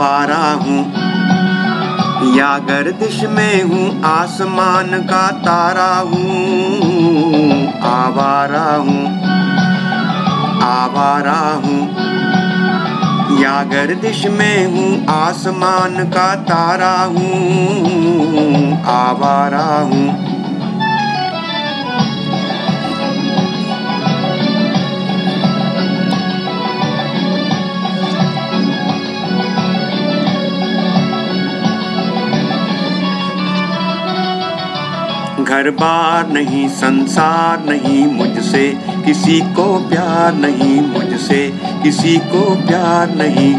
आवारा हूँ, या गर्दिश में हूँ आसमान का तारा हूँ। आवारा हूँ, आवारा हूँ, या गर्दिश में हूँ आसमान का तारा हूँ। आवारा हूँ। घर बार नहीं, संसार नहीं मुझसे, किसी को प्यार नहीं मुझसे, किसी को प्यार नहीं।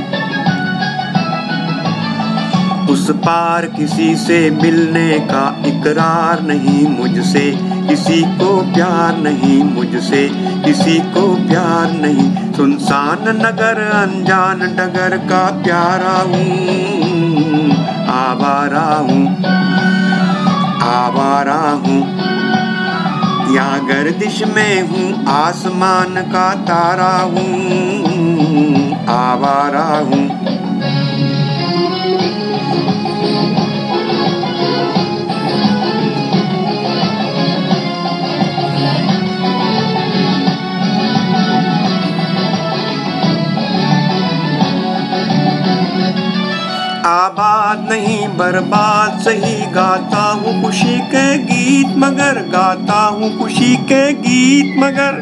उस पार किसी से मिलने का इकरार नहीं मुझसे, किसी को प्यार नहीं मुझसे, किसी को प्यार नहीं। सुनसान नगर, अनजान डगर का प्यारा हूँ। आवारा हूँ, आवारा हूँ, या गर्दिश में हूँ आसमान का तारा हूँ। आवारा हूँ। आबाद नहीं बर्बाद सही, गाता हूँ खुशी के गीत मगर, गाता हूँ खुशी के गीत मगर।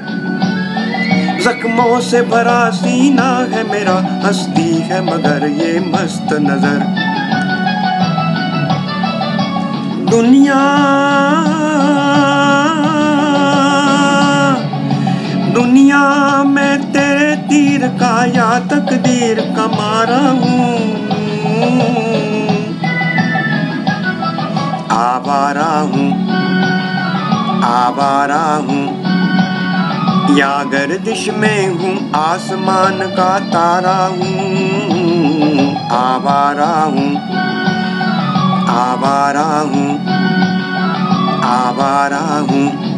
जख्मों से भरा सीना है मेरा, हंसती है मगर ये मस्त नजर। दुनिया दुनिया में तेरे तीर का या तकदीर का मारा हूँ। आवारा हूँ, आवारा हूँ, या गर्दिश में हूँ आसमान का तारा हूँ। आवारा हूँ, आवारा हूँ, आवारा हूँ।